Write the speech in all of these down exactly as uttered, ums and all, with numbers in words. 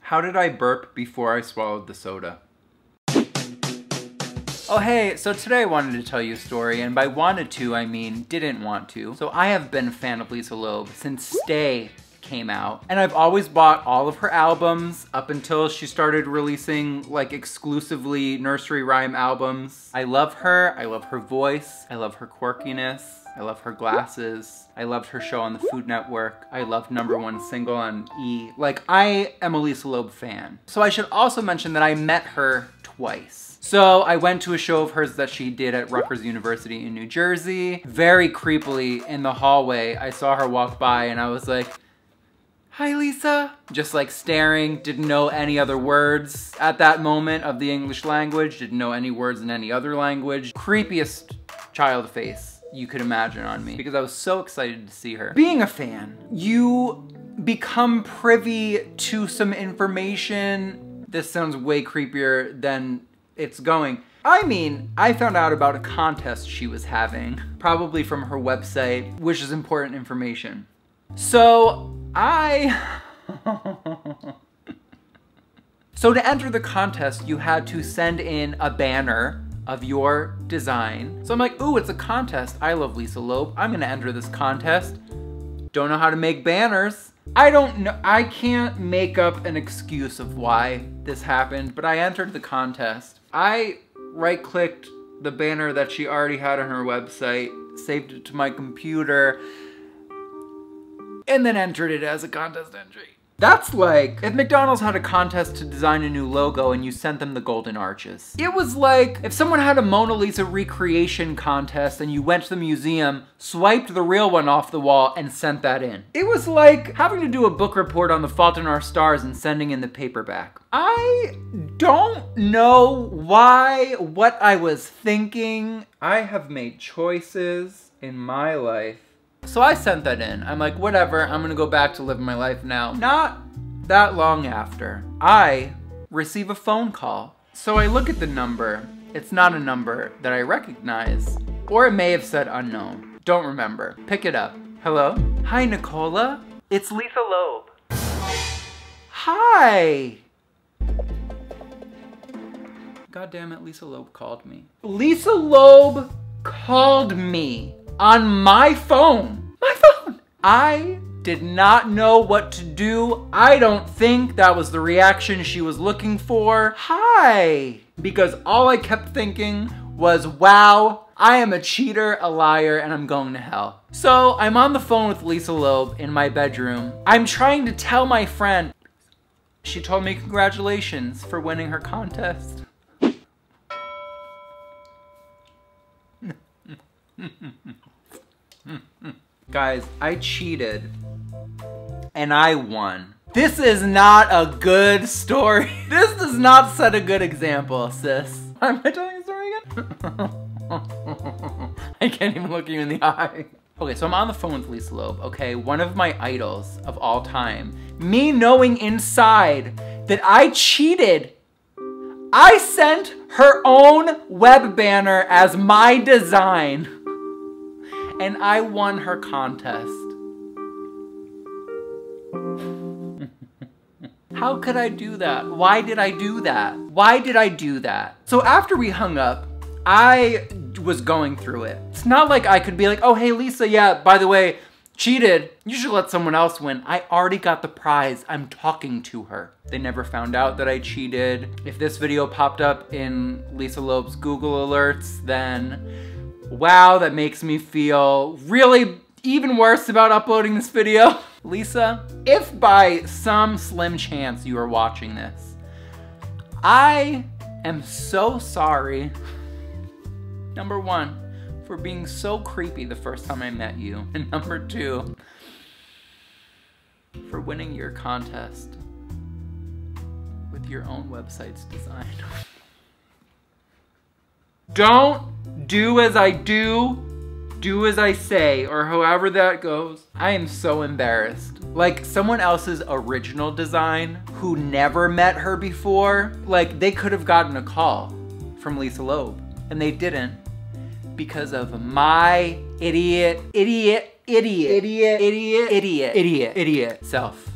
How did I burp before I swallowed the soda? Oh hey, so today I wanted to tell you a story, and by wanted to, I mean didn't want to. So I have been a fan of Lisa Loeb since Stay came out, and I've always bought all of her albums up until she started releasing like exclusively nursery rhyme albums. I love her, I love her voice, I love her quirkiness. I love her glasses. I loved her show on the Food Network. I loved Number One Single on E! Like, I am a Lisa Loeb fan. So I should also mention that I met her twice. So I went to a show of hers that she did at Rutgers University in New Jersey. Very creepily, in the hallway, I saw her walk by and I was like, "Hi, Lisa." Just like staring, didn't know any other words at that moment of the English language, didn't know any words in any other language. Creepiest child face you could imagine on me, because I was so excited to see her. Being a fan, you become privy to some information. This sounds way creepier than it's going. I mean, I found out about a contest she was having, probably from her website, which is important information. So I... So to enter the contest, you had to send in a banner of your design. So I'm like, ooh, it's a contest. I love Lisa Loeb. I'm gonna enter this contest. Don't know how to make banners. I don't know, I can't make up an excuse of why this happened, but I entered the contest. I right-clicked the banner that she already had on her website, saved it to my computer, and then entered it as a contest entry. That's like if McDonald's had a contest to design a new logo and you sent them the golden arches. It was like if someone had a Mona Lisa recreation contest and you went to the museum, swiped the real one off the wall, and sent that in. It was like having to do a book report on The Fault in Our Stars and sending in the paperback. I don't know why, what I was thinking. I have made choices in my life. So I sent that in. I'm like, whatever, I'm gonna go back to living my life now. Not that long after, I receive a phone call. So I look at the number. It's not a number that I recognize, or it may have said unknown. Don't remember. Pick it up. Hello? Hi, Nicola. It's Lisa Loeb. Hi. God damn it, Lisa Loeb called me. Lisa Loeb called me. On my phone, my phone. I did not know what to do. I don't think that was the reaction she was looking for. Hi, because all I kept thinking was, wow, I am a cheater, a liar, and I'm going to hell. So I'm on the phone with Lisa Loeb in my bedroom. I'm trying to tell my friend. She told me congratulations for winning her contest. Guys, I cheated and I won. This is not a good story. This does not set a good example, sis. Am I telling the story again? I can't even look you in the eye. Okay, so I'm on the phone with Lisa Loeb, okay? One of my idols of all time. Me knowing inside that I cheated. I sent her own web banner as my design. And I won her contest. How could I do that? Why did I do that? Why did I do that? So after we hung up, I was going through it. It's not like I could be like, oh, hey, Lisa, yeah, by the way, cheated. You should let someone else win. I already got the prize. I'm talking to her. They never found out that I cheated. If this video popped up in Lisa Loeb's Google alerts, then wow, that makes me feel really even worse about uploading this video. Lisa, if by some slim chance you are watching this, I am so sorry, number one, for being so creepy the first time I met you, and number two, for winning your contest with your own website's design. Don't do as I do, do as I say, or however that goes. I am so embarrassed. Like someone else's original design who never met her before, like they could have gotten a call from Lisa Loeb and they didn't because of my idiot, idiot idiot. Idiot. Idiot. Idiot. Idiot. Idiot. Self.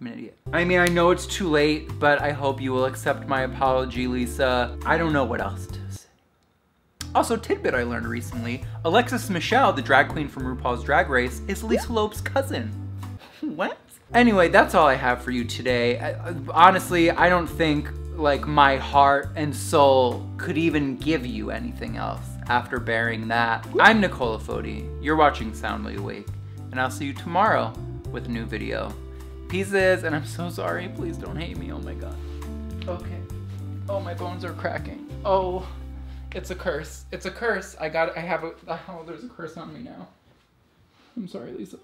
I'm an idiot. I mean, I know it's too late, but I hope you will accept my apology, Lisa. I don't know what else to say. Also, tidbit I learned recently, Alexis Michelle, the drag queen from RuPaul's Drag Race, is Lisa Loeb's cousin. What? Anyway, that's all I have for you today. I, honestly, I don't think like my heart and soul could even give you anything else after bearing that. I'm Nicola Foti, you're watching Soundly Awake, and I'll see you tomorrow with a new video. Pieces, and I'm so sorry, please don't hate me, oh my god. Okay. Oh, my bones are cracking. Oh, it's a curse. It's a curse. I got, I have a, oh, there's a curse on me now. I'm sorry, Lisa.